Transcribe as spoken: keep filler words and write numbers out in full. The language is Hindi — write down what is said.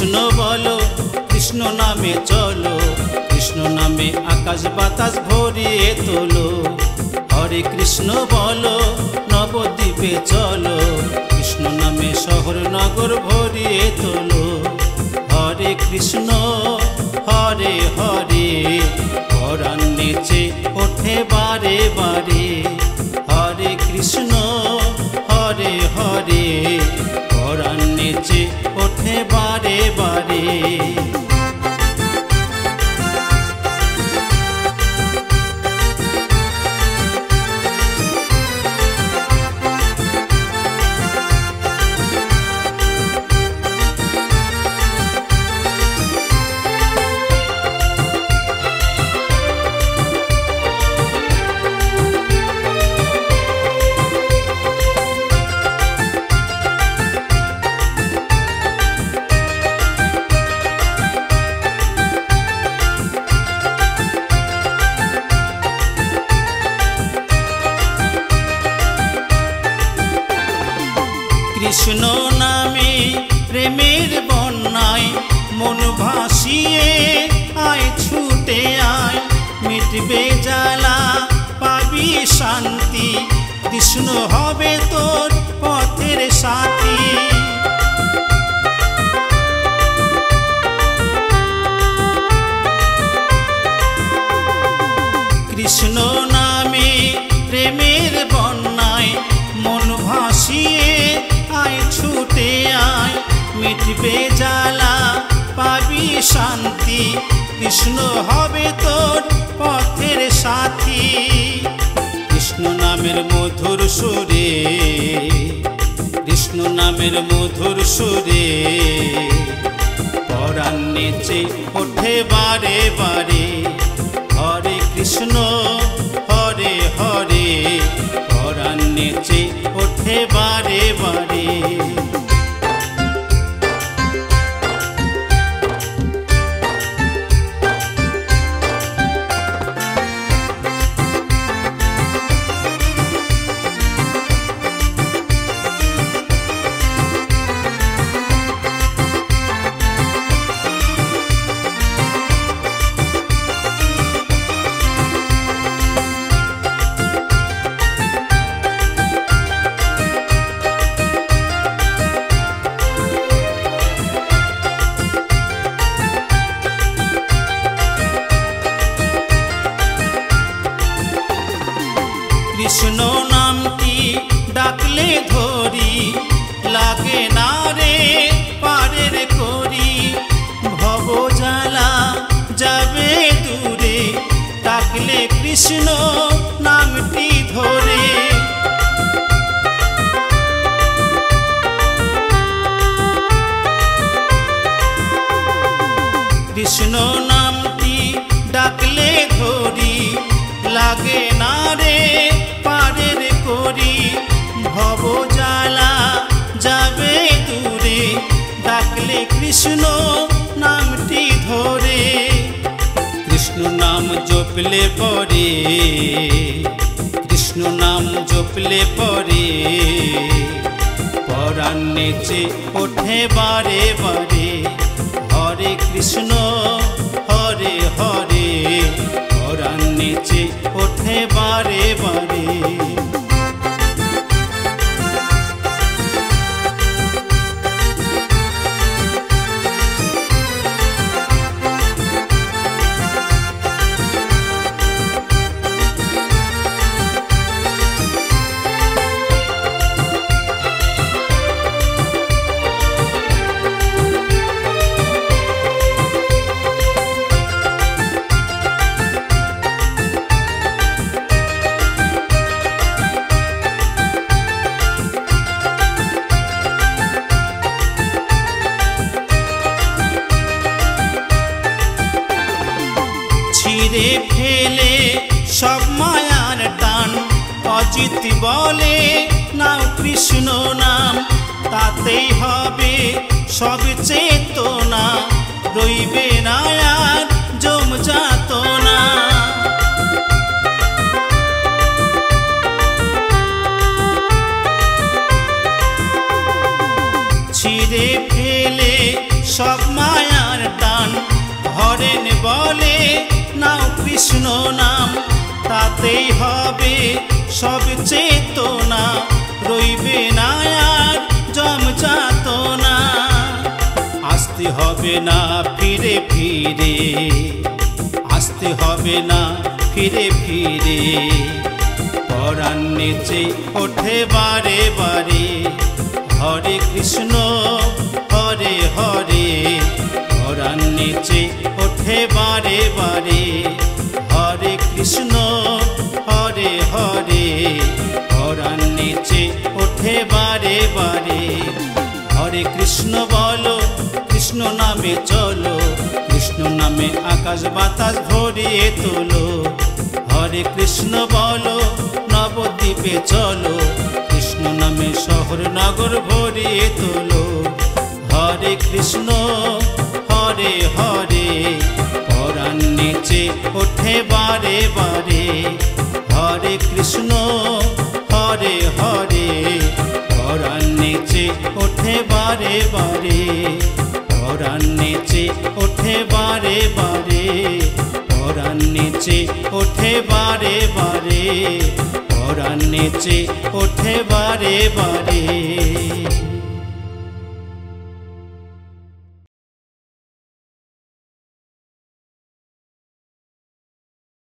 कृष्ण बोलो कृष्ण नामे चलो, कृष्ण नामे आकाश बतास भरिए तोलो। हरे कृष्ण बोलो नवद्वीपे चलो, कृष्ण नामे शहर नगर भरिए तोलो। हरे कृष्ण हरे हरे घरान नेचे उठे बारे बारे। हरे कृष्ण हरे हरे घरान नेचे उठे बारे बारे। कृष्ण नामे प्रेमेर बन्नाय मन भासिए आय छूटे आय। मिटबे जाला पाबी शांति, कृष्ण हबे तोर पथेर साथी। कृष्ण नामे प्रेमेर बन्नाय मन भासिए छूटे आय। मिटबे जाला पाबी शांति, कृष्ण हबे तोर पथेर साथी। कृष्ण नामेर मधुर सुरे, कृष्ण नामेर मधुर सुरे प्राण नेचे उठे बारे बारे। हरे कृष्ण हरे हरे प्राण नेचे उठे बारे बारे। कृष्ण नाम की डाकले धोरी लागे नारे पारेर कोरी। भव जाला जावे दूरे डाकले कृष्ण नामटी धोरे। कृष्ण नाम की डाकले धोरी लागे नारे भव जाला जावे दूरे डाकले कृष्ण नामटी धोरे। कृष्ण नाम जपले परे, कृष्ण नाम जपले परे प्राण नेचे उठे बारे बारे। हरे कृष्ण हरे हरे प्राण नेचे उठे बारे बारे। ছিঁড়ে ফেলে সব মায়ার টান, অজিত বলে নাও কৃষ্ণ নাম। তাতেই হবে সব চেতনা, রইবে না আর জম যাতনা। ছিঁড়ে ফেলে সব হরেন বলে নাও কৃষ্ণ নাম, তাতেই হবে সব চেতনা, রইবে না আর জম যাতনা। আসতে হবে না ফিরে ফিরে, আসতে হবে না ফিরে ফিরে, পরাণ নেচে ওঠে বারে বারে হরে কৃষ্ণ হরে হরে। পরাণ নেচে ওঠে বারে বারে হরে কৃষ্ণ হরে হরে। পরাণ নেচে ওঠে বারে বারে হরে কৃষ্ণ বলো কৃষ্ণ নামে চলো, কৃষ্ণ নামে আকাশ বাতাস ভরিয়ে তোলো। হরে কৃষ্ণ বলো নবদ্বীপে চলো, কৃষ্ণ নামে শহর নগর ভরিয়ে তোলো। হরে কৃষ্ণ হরে হরে, পরাণ নেচে ওঠে বারে বারে হরে কৃষ্ণ হরে হরে। পরাণ নেচে ওঠে বারে বারে, পরাণ নেচে ওঠে বারে বারে, পরাণ নেচে ওঠে বারে বারে, পরাণ নেচে ওঠে বারে বারে।